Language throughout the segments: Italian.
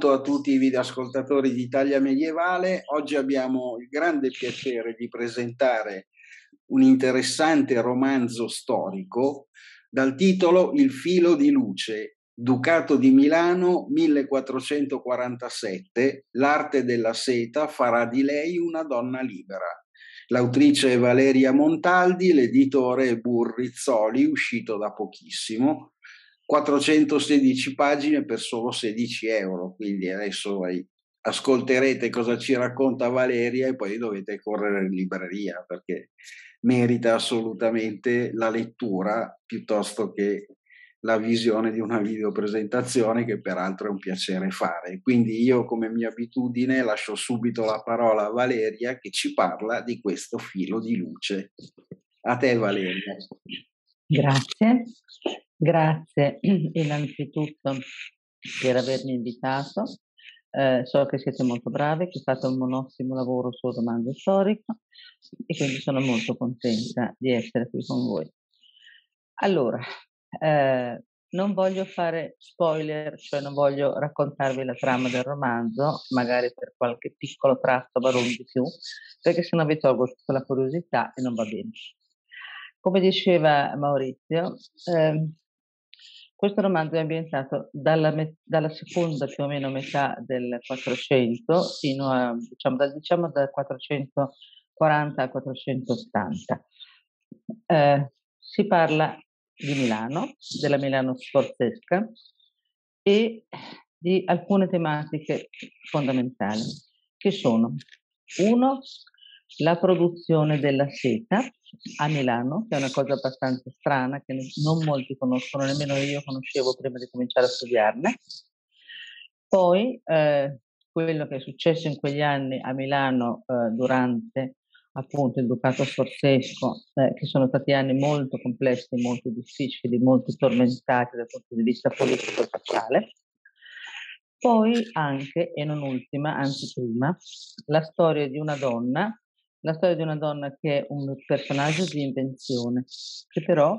saluto a tutti i videoascoltatori di Italia Medievale. Oggi abbiamo il grande piacere di presentare un interessante romanzo storico dal titolo Il filo di luce, Ducato di Milano 1447, l'arte della seta farà di lei una donna libera. L'autrice è Valeria Montaldi, l'editore è Rizzoli, uscito da pochissimo, 416 pagine per solo €16, quindi adesso ascolterete cosa ci racconta Valeria e poi dovete correre in libreria perché merita assolutamente la lettura piuttosto che la visione di una videopresentazione, che peraltro è un piacere fare. Quindi io, come mia abitudine, lascio subito la parola a Valeria che ci parla di questo filo di luce. A te, Valeria. Grazie. Grazie innanzitutto per avermi invitato, so che siete molto bravi, che fate un ottimo lavoro sul romanzo storico e quindi sono molto contenta di essere qui con voi. Allora, non voglio fare spoiler, cioè non voglio raccontarvi la trama del romanzo, magari per qualche piccolo tratto barò di più, perché sennò vi tolgo tutta la curiosità e non va bene. Come diceva Maurizio, questo romanzo è ambientato dalla seconda più o meno metà del 400 fino a, dal 440 al 480. Si parla di Milano, della Milano sforzesca e di alcune tematiche fondamentali che sono: uno, la produzione della seta a Milano, che è una cosa abbastanza strana che non molti conoscono, nemmeno io conoscevo prima di cominciare a studiarla. Poi quello che è successo in quegli anni a Milano durante appunto il Ducato Sforzesco, che sono stati anni molto complessi, molto difficili, molto tormentati dal punto di vista politico e sociale. Poi anche, e non ultima, anzi prima, la storia di una donna, la storia di una donna che è un personaggio di invenzione, che però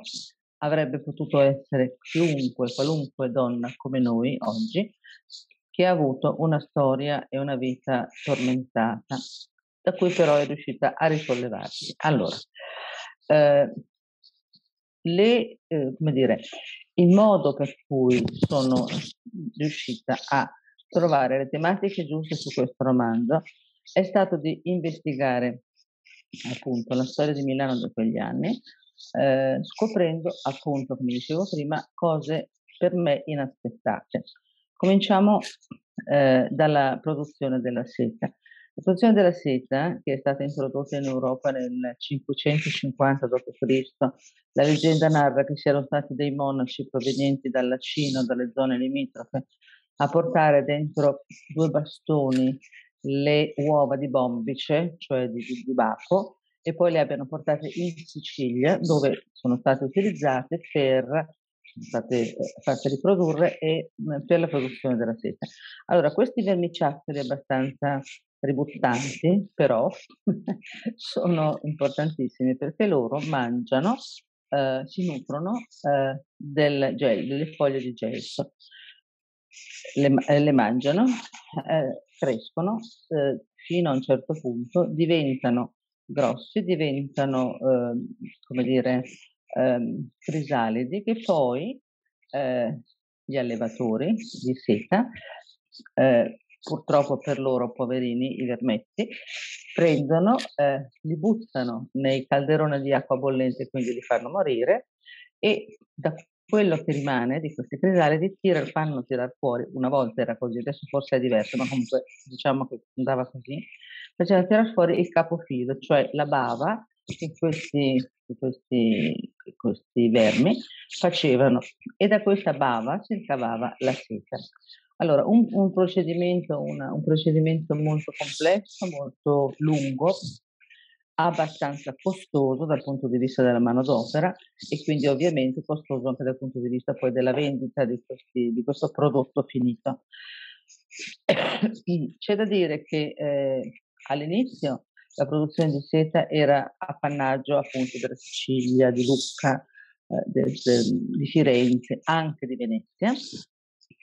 avrebbe potuto essere chiunque, qualunque donna come noi oggi, che ha avuto una storia e una vita tormentata, da cui però è riuscita a risollevarsi. Allora, come dire, il modo per cui sono riuscita a trovare le tematiche giuste su questo romanzo è stato di investigare appunto la storia di Milano di quegli anni, scoprendo appunto, come dicevo prima, cose per me inaspettate. Cominciamo dalla produzione della seta. La produzione della seta, che è stata introdotta in Europa nel 550 d.C., la leggenda narra che c'erano stati dei monaci provenienti dalla Cina o dalle zone limitrofe a portare dentro due bastoni le uova di bombice, cioè di baco, e poi le abbiano portate in Sicilia, dove sono state utilizzate fatte riprodurre e per la produzione della seta. Allora, questi vermiciattoli abbastanza ributtanti, però, sono importantissimi perché loro mangiano, si nutrono delle foglie di gelso. Le mangiano, crescono fino a un certo punto, diventano grossi, diventano come dire crisalidi, che poi gli allevatori di seta, purtroppo per loro poverini i vermetti, prendono, li buttano nei calderoni di acqua bollente, quindi li fanno morire, e da quello che rimane di questi crisalidi fanno tirar fuori, una volta era così, adesso forse è diverso, ma comunque diciamo che andava così, facevano tirar fuori il capofilo, cioè la bava che questi vermi facevano, e da questa bava si ricavava la seta. Allora, un procedimento molto complesso, molto lungo, abbastanza costoso dal punto di vista della manodopera e quindi ovviamente costoso anche dal punto di vista poi della vendita di questo prodotto finito. C'è da dire che all'inizio la produzione di seta era appannaggio appunto della Sicilia, di Lucca, di Firenze, anche di Venezia,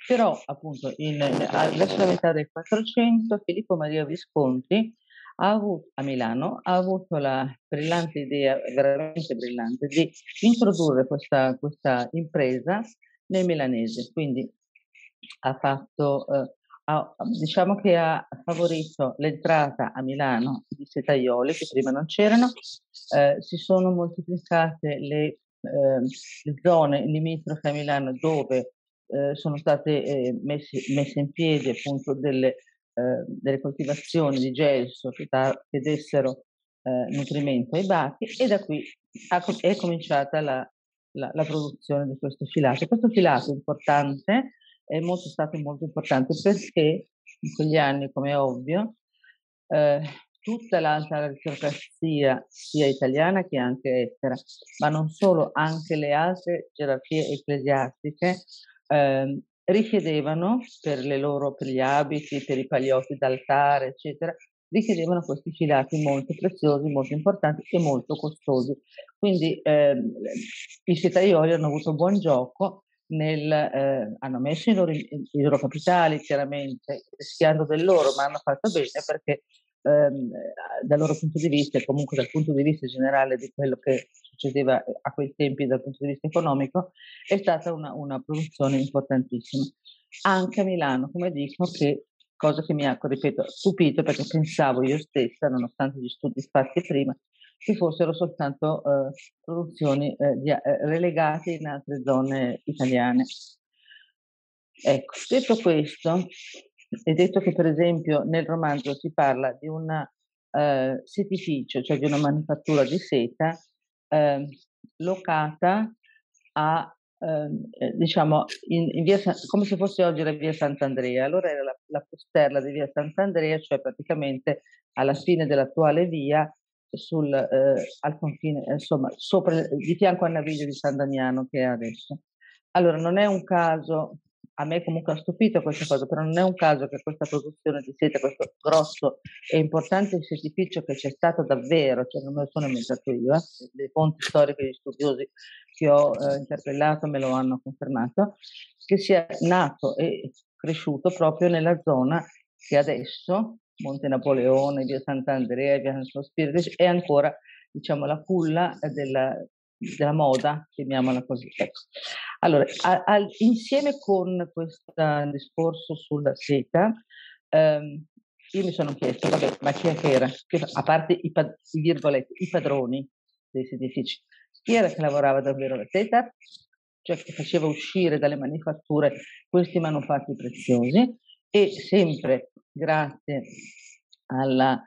Però appunto verso la metà del 400 Filippo Maria Visconti a Milano ha avuto la brillante idea, veramente brillante, di introdurre questa impresa nel milanese. Quindi ha fatto, diciamo che ha favorito l'entrata a Milano di setaioli che prima non c'erano, si sono moltiplicate le zone limitrofe a Milano dove sono state messe in piedi appunto delle coltivazioni di gelso che dessero nutrimento ai bachi, e da qui è cominciata la produzione di questo filato. Questo filato importante è stato molto importante perché in quegli anni, come è ovvio, tutta l'alta aristocrazia, sia italiana che anche estera, ma non solo, anche le altre gerarchie ecclesiastiche, richiedevano per gli abiti, per i pagliotti d'altare, eccetera, richiedevano questi filati molto preziosi, molto importanti e molto costosi. Quindi i setaioli hanno avuto buon gioco, hanno messo i loro capitali, chiaramente rischiando del loro, ma hanno fatto bene perché dal loro punto di vista, e comunque dal punto di vista generale di quello che succedeva a quei tempi dal punto di vista economico, è stata una produzione importantissima. Anche a Milano, come dico, cosa che mi ha, ripeto, stupito, perché pensavo io stessa, nonostante gli studi fatti prima, che fossero soltanto produzioni relegate in altre zone italiane. Ecco, detto questo, è detto che per esempio nel romanzo si parla di un setificio, cioè di una manifattura di seta locata a, diciamo, in via come se fosse oggi la via Sant'Andrea. Allora era la posterla di via Sant'Andrea, cioè praticamente alla fine dell'attuale via, al confine, insomma, di fianco a Naviglio di San Damiano che è adesso. Allora non è un caso. A me comunque ha stupito questa cosa, però non è un caso che questa produzione di seta, questo grosso e importante setificio che c'è stato davvero, cioè non me lo sono inventato io, le fonti storiche e gli studiosi che ho interpellato me lo hanno confermato, che sia nato e cresciuto proprio nella zona che adesso, Monte Napoleone, via Sant'Andrea, via San Spirito, è ancora, diciamo, la culla della moda, chiamiamola così. Ecco. Allora, insieme con questo discorso sulla seta, io mi sono chiesto, vabbè, ma chi è che era? A parte i padroni dei setifici, chi era che lavorava davvero la seta? Cioè che faceva uscire dalle manifatture questi manufatti preziosi, e sempre grazie alla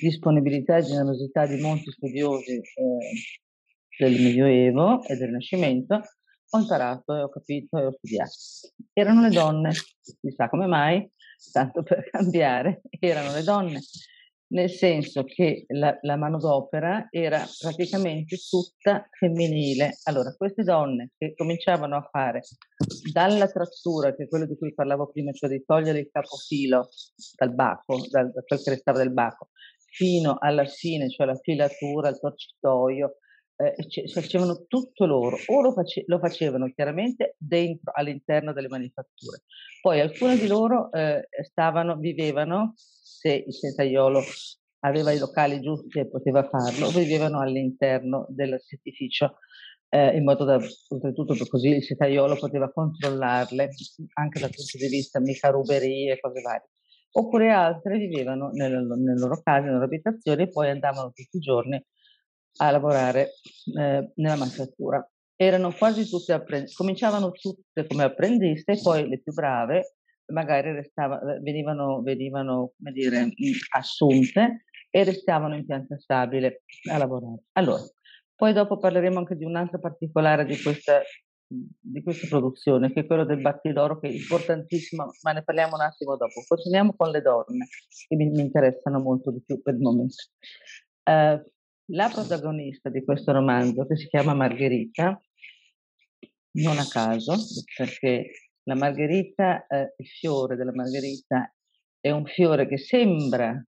disponibilità e generosità di molti studiosi del Medioevo e del Rinascimento, ho imparato e ho capito e ho studiato. Erano le donne, chissà come mai, tanto per cambiare, erano le donne, nel senso che la manodopera era praticamente tutta femminile. Allora, queste donne che cominciavano a fare dalla trattura, che è quello di cui parlavo prima, cioè di togliere il capofilo dal bacco, da quel che restava del bacco, fino alla fine, cioè la filatura, il torcitoio, facevano tutto loro, o lo facevano chiaramente all'interno delle manifatture. Poi alcune di loro vivevano, se il setaiolo aveva i locali giusti e poteva farlo, vivevano all'interno del setificio, in modo da, oltretutto, così il setaiolo poteva controllarle anche dal punto di vista mica ruberie e cose varie. Oppure altre vivevano nelle loro case, nelle loro abitazioni, e poi andavano tutti i giorni a lavorare nella manifattura. Erano quasi tutte cominciavano tutte come apprendiste, e poi le più brave magari venivano, come dire, assunte e restavano in pianta stabile a lavorare. Allora, poi dopo parleremo anche di un altro particolare di questa produzione, che è quello del battiloro, che è importantissimo, ma ne parliamo un attimo dopo. Continuiamo con le donne, che mi interessano molto di più per il momento. La protagonista di questo romanzo, che si chiama Margherita, non a caso, perché la Margherita, il fiore della Margherita, è un fiore che sembra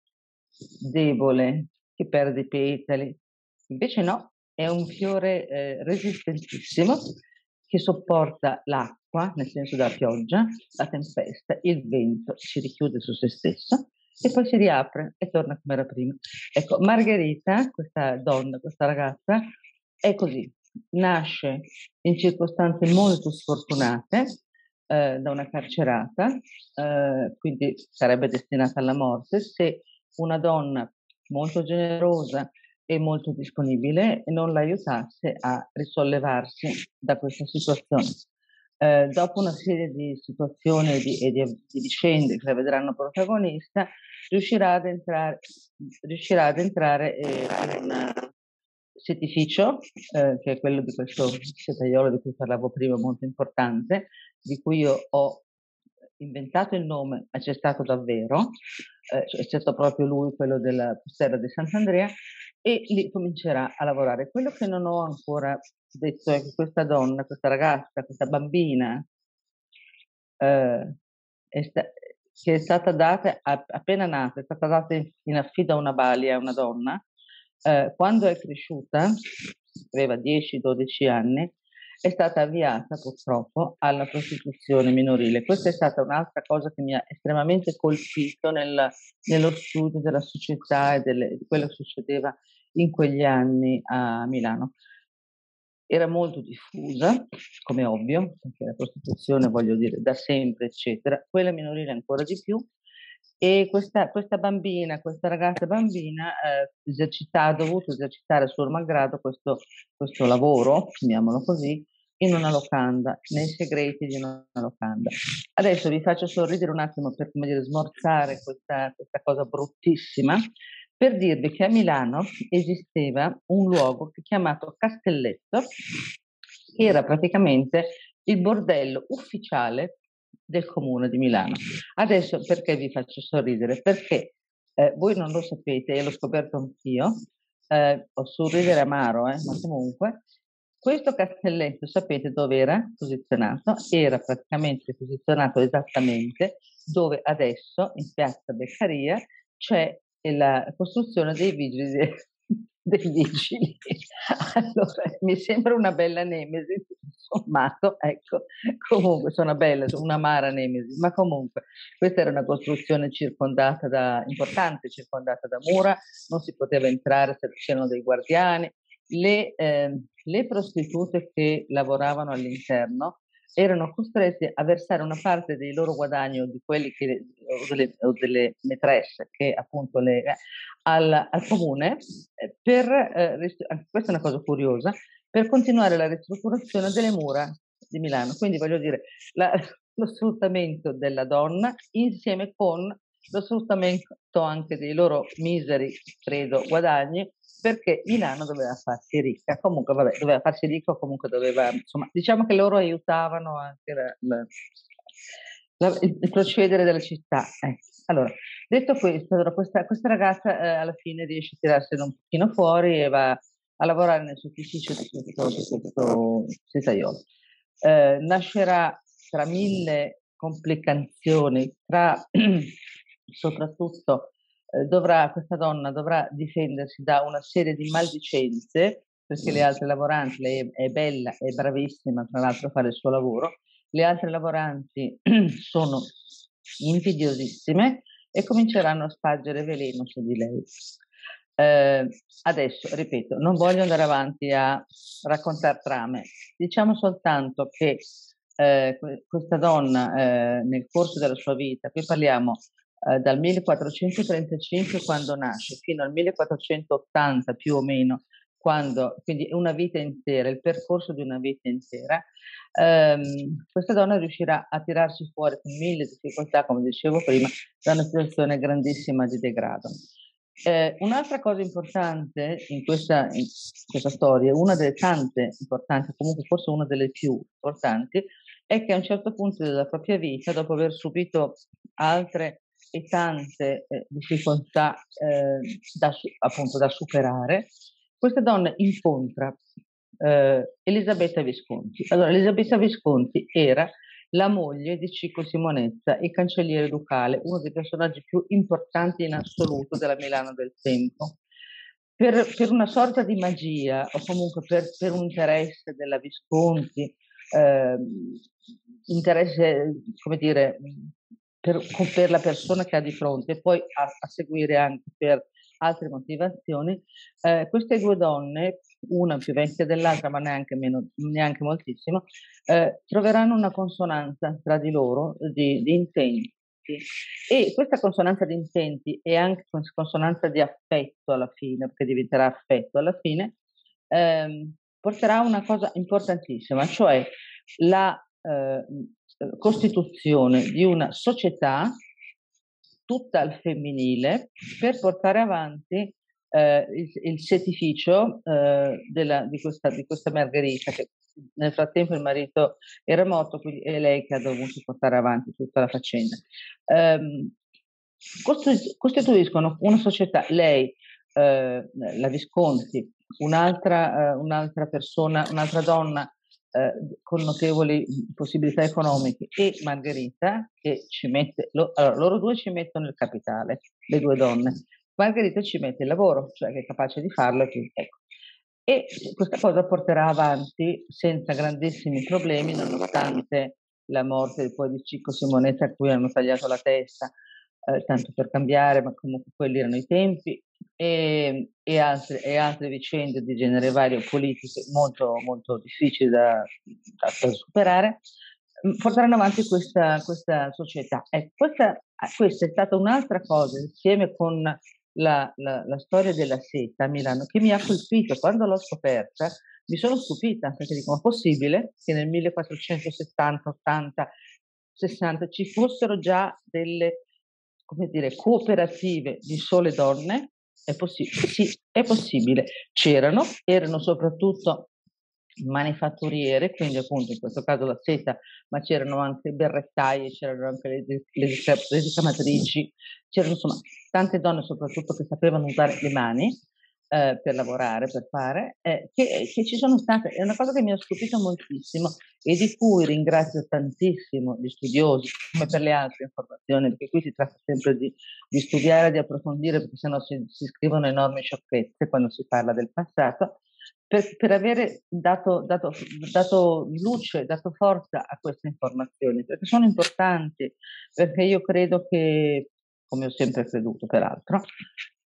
debole, che perde i petali, invece no, è un fiore resistentissimo, che sopporta l'acqua, dell'acqua, nel senso della pioggia, la tempesta, il vento si richiude su se stesso e poi si riapre e torna come era prima. Ecco, Margherita, questa donna, questa ragazza, è così, nasce in circostanze molto sfortunate, da una carcerata, quindi sarebbe destinata alla morte, se una donna molto generosa e molto disponibile non l'aiutasse a risollevarsi da questa situazione. Dopo una serie di situazioni e di vicende che la vedranno protagonista, riuscirà ad entrare in un setificio, che è quello di questo setaiolo di cui parlavo prima, molto importante, di cui io ho inventato il nome, ma c'è stato davvero, cioè è stato proprio lui, quello della Postera di Sant'Andrea, e lì comincerà a lavorare. Quello che non ho ancora detto è che questa donna, questa ragazza, questa bambina, che è stata data, appena nata, è stata data in affido a una balia, a una donna, quando è cresciuta, aveva 10-12 anni, è stata avviata purtroppo alla prostituzione minorile. Questa è stata un'altra cosa che mi ha estremamente colpito nello studio della società e di quello che succedeva in quegli anni a Milano. Era molto diffusa, come ovvio, perché la prostituzione, voglio dire, da sempre, eccetera, quella minorile ancora di più, e questa bambina, questa ragazza bambina ha dovuto esercitare a suo malgrado questo lavoro, chiamiamolo così, in una locanda, nei segreti di una locanda. Adesso vi faccio sorridere un attimo per, come dire, smorzare questa cosa bruttissima, per dirvi che a Milano esisteva un luogo chiamato Castelletto, che era praticamente il bordello ufficiale del comune di Milano. Adesso perché vi faccio sorridere? Perché voi non lo sapete, e l'ho scoperto anch'io, ho sorridere amaro, ma comunque, questo Castelletto, sapete dove era posizionato? Era praticamente posizionato esattamente dove adesso, in piazza Beccaria, c'è la costruzione dei vigili. Allora, mi sembra una bella nemesi, sommato, ecco, comunque sono amara nemesi, ma comunque questa era una costruzione circondata da mura, non si poteva entrare se c'erano dei guardiani. Le prostitute che lavoravano all'interno erano costrette a versare una parte dei loro guadagni o delle maîtresse che appunto al comune, per questa è una cosa curiosa, per continuare la ristrutturazione delle mura di Milano. Quindi, voglio dire, lo sfruttamento della donna insieme con lo sfruttamento anche dei loro miseri, credo, guadagni, perché Milano doveva farsi ricca, comunque vabbè, doveva farsi ricco, comunque doveva, insomma, diciamo che loro aiutavano anche il procedere della città. Allora, detto questo, allora questa ragazza alla fine riesce a tirarsene un pochino fuori e va a lavorare nel suo ufficio di questo setaiolo. Nascerà tra mille complicazioni, soprattutto questa donna dovrà difendersi da una serie di maldicenze, perché le altre lavoranti, lei è bella, è bravissima tra l'altro a fare il suo lavoro, le altre lavoranti sono invidiosissime e cominceranno a spargere veleno su di lei. Adesso, ripeto, non voglio andare avanti a raccontare trame, diciamo soltanto che questa donna nel corso della sua vita, qui parliamo dal 1435 quando nasce fino al 1480 più o meno, quindi una vita intera, il percorso di una vita intera, questa donna riuscirà a tirarsi fuori con mille difficoltà, come dicevo prima, da una situazione grandissima di degrado. Un'altra cosa importante in questa storia, una delle tante importanti, comunque forse una delle più importanti, è che a un certo punto della propria vita, dopo aver subito altre e tante difficoltà appunto da superare, questa donna incontra Elisabetta Visconti. Allora, Elisabetta Visconti era la moglie di Cicco Simonetta, il cancelliere ducale, uno dei personaggi più importanti in assoluto della Milano del tempo. Per una sorta di magia, o comunque per un interesse della Visconti, interesse, come dire, per la persona che ha di fronte, e poi a seguire anche per altre motivazioni. Queste due donne, una più vecchia dell'altra, ma neanche moltissimo, troveranno una consonanza tra di loro di intenti, e questa consonanza di intenti è anche consonanza di affetto alla fine, perché diventerà affetto alla fine, porterà a una cosa importantissima, cioè la costituzione di una società tutta al femminile per portare avanti il settificio di questa Margherita, che nel frattempo il marito era morto, quindi è lei che ha dovuto portare avanti tutta la faccenda. Costituiscono una società, lei, la Visconti, un'altra persona, un'altra donna con notevoli possibilità economiche, e Margherita, che ci mette, allora, loro due ci mettono il capitale, le due donne. Margherita ci mette il lavoro, cioè che è capace di farlo, ecco. E questa cosa porterà avanti senza grandissimi problemi, nonostante la morte poi di Cicco Simonetta, a cui hanno tagliato la testa, tanto per cambiare, ma comunque quelli erano i tempi, e altre vicende di genere vario, politiche, molto, molto difficili da superare, porteranno avanti questa società. Ecco, questa è stata un'altra cosa, insieme con la storia della seta a Milano, che mi ha colpito. Quando l'ho scoperta mi sono stupita, perché dico, ma possibile che nel 1470, 80, 60 ci fossero già delle, come dire, cooperative di sole donne? È possibile, sì, è possibile. Erano soprattutto manifatturiere, quindi appunto in questo caso la seta, ma c'erano anche berrettaie, c'erano anche le ricamatrici, c'erano insomma tante donne soprattutto che sapevano usare le mani per lavorare, per fare, che ci sono state. È una cosa che mi ha stupito moltissimo e di cui ringrazio tantissimo gli studiosi, come per le altre informazioni, perché qui si tratta sempre di studiare, di approfondire, perché sennò si scrivono enormi sciocchezze quando si parla del passato. Per avere dato luce, dato forza a queste informazioni, perché sono importanti, perché io credo che, come ho sempre creduto peraltro,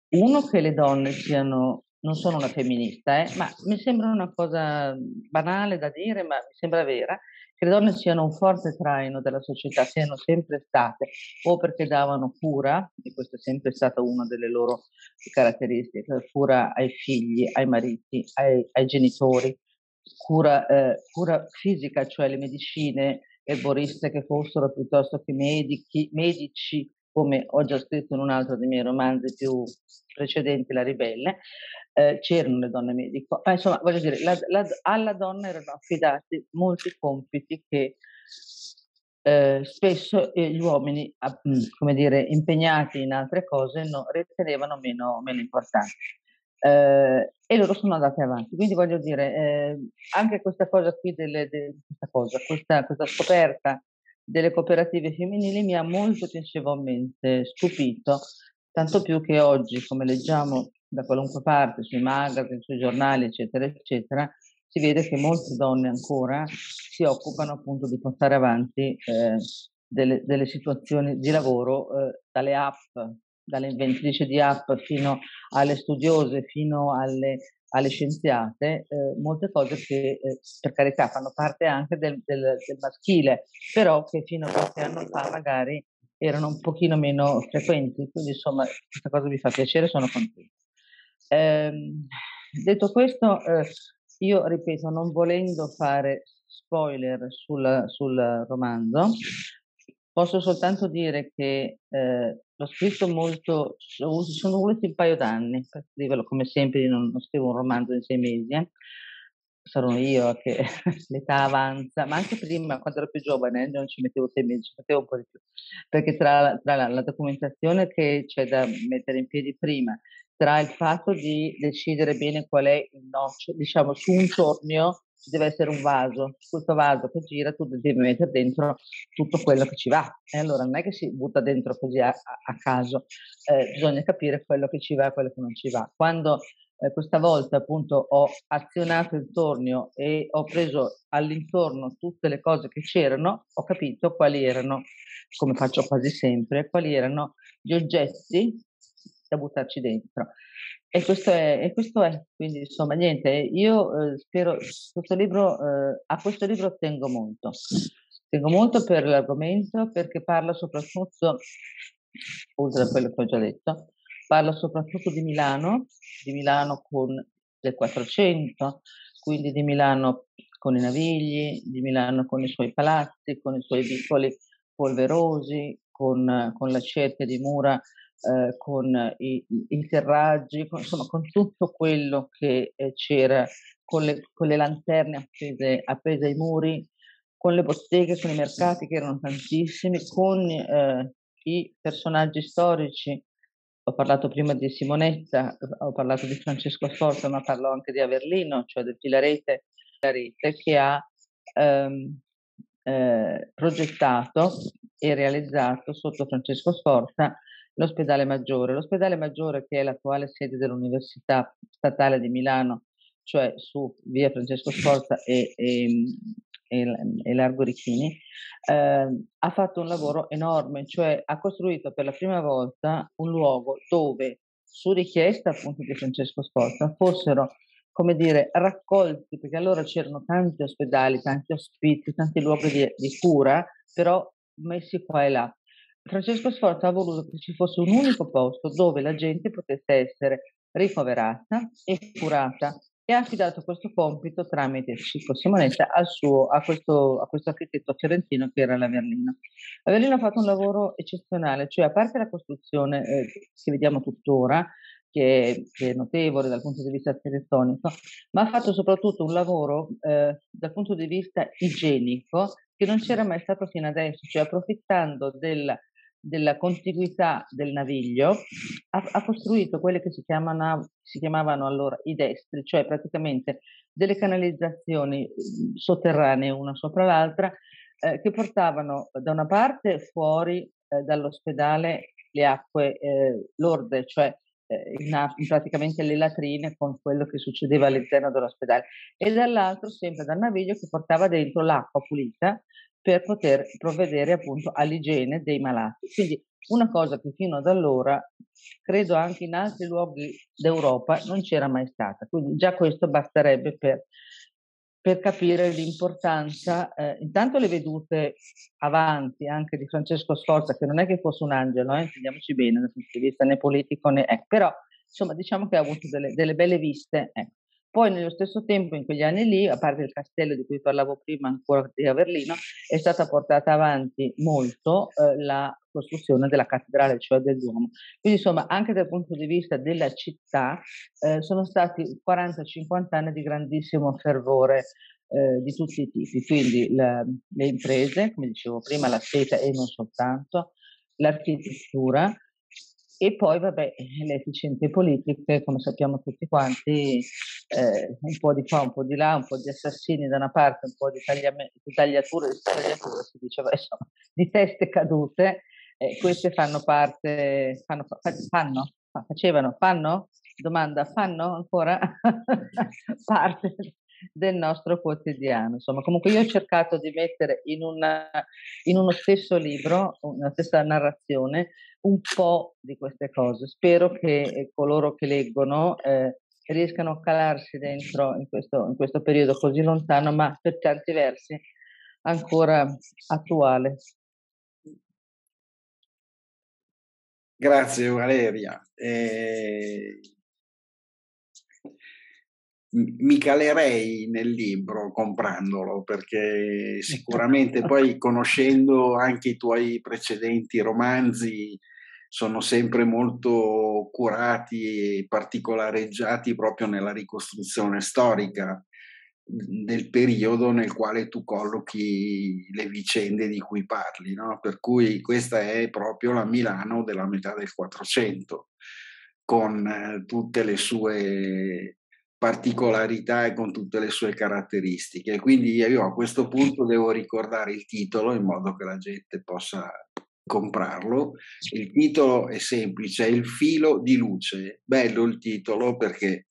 che le donne siano, non sono una femminista, ma mi sembra una cosa banale da dire, ma mi sembra vera, che le donne siano un forte traino della società, siano sempre state, o perché davano cura, e questa è sempre stata una delle loro caratteristiche, cura ai figli, ai mariti, ai genitori, cura fisica, cioè le medicine erboriste che fossero, piuttosto che medici, come ho già scritto in un altro dei miei romanzi più precedenti, La ribelle. C'erano le donne medico, ma insomma, voglio dire, alla donna erano affidati molti compiti che spesso gli uomini, come dire, impegnati in altre cose, ritenevano meno importanti. E loro sono andate avanti. Quindi voglio dire, anche questa cosa qui, questa scoperta delle cooperative femminili mi ha molto piacevolmente stupito, tanto più che oggi, come leggiamo da qualunque parte, sui magazine, sui giornali, eccetera, eccetera, si vede che molte donne ancora si occupano appunto di portare avanti delle situazioni di lavoro, dalle app, dalle inventrici di app fino alle studiose, fino alle scienziate, molte cose che per carità fanno parte anche del maschile, però che fino a qualche anno fa magari erano un pochino meno frequenti. Quindi insomma questa cosa mi fa piacere, sono contenta. Detto questo, io ripeto, non volendo fare spoiler sul romanzo, posso soltanto dire che l'ho scritto molto, sono voluti un paio d'anni per scriverlo, come sempre non scrivo un romanzo in 6 mesi, sarò io che l'età avanza, ma anche prima, quando ero più giovane, non ci mettevo 6 mesi, ci mettevo un po' di più, perché tra la documentazione che c'è da mettere in piedi prima, tra il fatto di decidere bene qual è il nocciolo, diciamo su un tornio, ci deve essere un vaso, questo vaso che gira tu devi mettere dentro tutto quello che ci va, allora non è che si butta dentro così a caso, bisogna capire quello che ci va e quello che non ci va. Quando Questa volta appunto ho azionato il tornio e ho preso all'intorno tutte le cose che c'erano, ho capito quali erano, come faccio quasi sempre, quali erano gli oggetti da buttarci dentro. E questo è, quindi insomma niente, io spero, a questo libro tengo molto per l'argomento, perché parla soprattutto, oltre a quello che ho già detto, parla soprattutto di Milano con del 400, quindi di Milano con i Navigli, di Milano con i suoi palazzi, con i suoi vicoli polverosi, con la cerchia di mura, con i terraggi, insomma con tutto quello che c'era, con le lanterne appese ai muri, con le botteghe, con i mercati che erano tantissimi, con i personaggi storici. Ho parlato prima di Simonetta, ho parlato di Francesco Sforza, ma parlo anche di Averlino, cioè del Filarete, che ha progettato e realizzato sotto Francesco Sforza l'ospedale maggiore. L'ospedale maggiore, che è l'attuale sede dell'Università Statale di Milano, cioè su via Francesco Sforza e Largo Ricchini, ha fatto un lavoro enorme, cioè ha costruito per la prima volta un luogo dove, su richiesta appunto di Francesco Sforza, fossero, come dire, raccolti, perché allora c'erano tanti ospedali, tanti ospiti, tanti luoghi di cura, però messi qua e là. Francesco Sforza ha voluto che ci fosse un unico posto dove la gente potesse essere ricoverata e curata, e ha affidato questo compito tramite Cicco Simonetta a questo architetto fiorentino che era l'Averlino. Averlino ha fatto un lavoro eccezionale, cioè a parte la costruzione che vediamo tuttora, che è notevole dal punto di vista architettonico, ma ha fatto soprattutto un lavoro dal punto di vista igienico che non c'era mai stato fino adesso, cioè approfittando della contiguità del Naviglio, ha costruito quelle che si chiamavano allora i destri, cioè praticamente delle canalizzazioni sotterranee una sopra l'altra, che portavano da una parte fuori dall'ospedale le acque lorde, cioè praticamente le latrine con quello che succedeva all'interno dell'ospedale, e dall'altro sempre dal Naviglio che portava dentro l'acqua pulita per poter provvedere appunto all'igiene dei malati. Quindi una cosa che fino ad allora, credo anche in altri luoghi d'Europa, non c'era mai stata. Quindi già questo basterebbe per capire l'importanza, intanto le vedute avanti anche di Francesco Sforza, che non è che fosse un angelo, intendiamoci bene dal punto di vista né politico né... però insomma diciamo che ha avuto delle belle viste. Poi nello stesso tempo, in quegli anni lì, a parte il castello di cui parlavo prima ancora di Averlino, è stata portata avanti molto la costruzione della cattedrale, cioè del Duomo. Quindi insomma anche dal punto di vista della città sono stati 40-50 anni di grandissimo fervore di tutti i tipi, quindi le imprese, come dicevo prima, la seta e non soltanto, l'architettura, e poi vabbè le efficienze politiche, come sappiamo tutti quanti, un po' di qua, un po' di là, un po' di assassini da una parte, un po' di tagliature, si diceva, insomma, di teste cadute, queste fanno ancora parte del nostro quotidiano. Insomma, comunque io ho cercato di mettere in uno stesso libro, una stessa narrazione, un po' di queste cose. Spero che coloro che leggono riescano a calarsi dentro in questo periodo così lontano, ma per tanti versi ancora attuale. Grazie Valeria. Mi calerei nel libro comprandolo, perché sicuramente poi, conoscendo anche i tuoi precedenti romanzi, sono sempre molto curati e particolareggiati proprio nella ricostruzione storica del periodo nel quale tu collochi le vicende di cui parli, no? Per cui questa è proprio la Milano della metà del 400, con tutte le sue particolarità e con tutte le sue caratteristiche. Quindi io a questo punto devo ricordare il titolo in modo che la gente possa comprarlo. Il titolo è semplice, Il filo di luce. Bello il titolo perché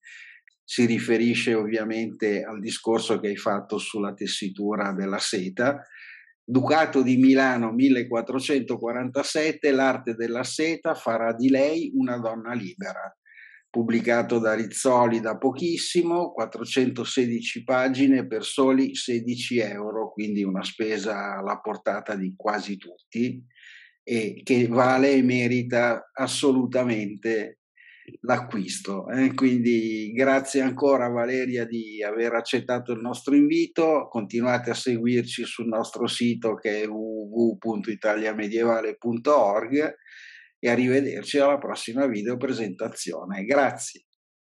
si riferisce ovviamente al discorso che hai fatto sulla tessitura della seta. Ducato di Milano 1447, l'arte della seta farà di lei una donna libera. Pubblicato da Rizzoli da pochissimo, 416 pagine per soli 16 euro, quindi una spesa alla portata di quasi tutti, e che vale e merita assolutamente l'acquisto. Quindi grazie ancora Valeria di aver accettato il nostro invito, continuate a seguirci sul nostro sito che è www.italiamedievale.org e arrivederci alla prossima video presentazione. Grazie.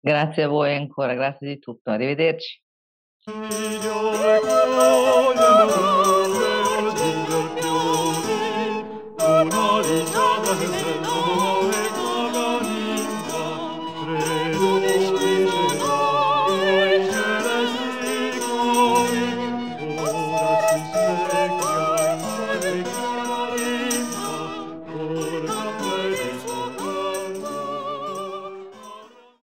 Grazie a voi ancora, grazie di tutto, arrivederci.